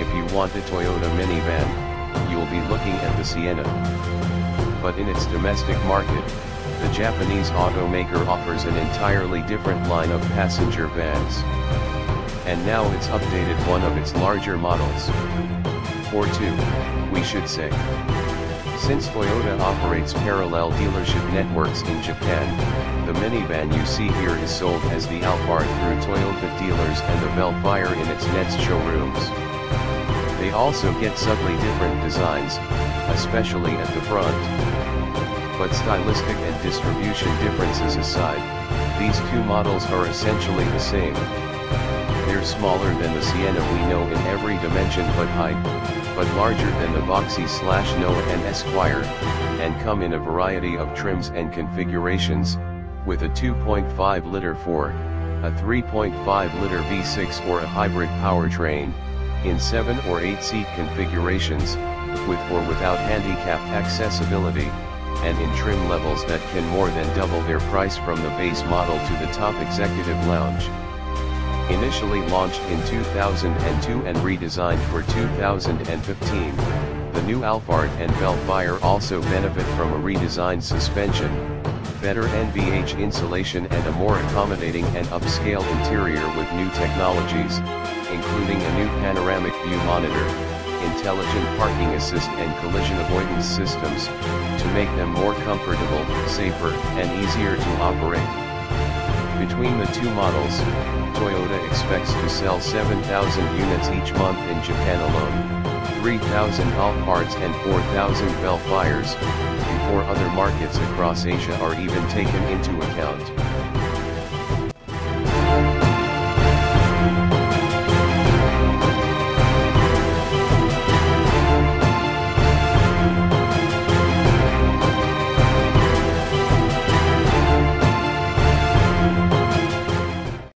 If you want a Toyota minivan, you'll be looking at the Sienna. But in its domestic market, the Japanese automaker offers an entirely different line of passenger vans. And now it's updated one of its larger models. Or two, we should say. Since Toyota operates parallel dealership networks in Japan, the minivan you see here is sold as the Alphard through Toyota dealers and the Vellfire in its Nets showrooms. They also get subtly different designs, especially at the front. But stylistic and distribution differences aside, these two models are essentially the same. They're smaller than the Sienna we know in every dimension but height, but larger than the Voxy-Noah and Esquire, and come in a variety of trims and configurations, with a 2.5-liter 4, a 3.5-liter V6 or a hybrid powertrain, in 7 or 8-seat configurations, with or without handicap accessibility, and in trim levels that can more than double their price from the base model to the top executive lounge. Initially launched in 2002 and redesigned for 2015, the new Alphard and Vellfire also benefit from a redesigned suspension, better NVH insulation and a more accommodating and upscale interior with new technologies, including a new panoramic view monitor, intelligent parking assist and collision avoidance systems, to make them more comfortable, safer, and easier to operate. Between the two models, Toyota expects to sell 7,000 units each month in Japan alone, 3,000 Alphards and 4,000 Vellfires, before other markets across Asia are even taken into account.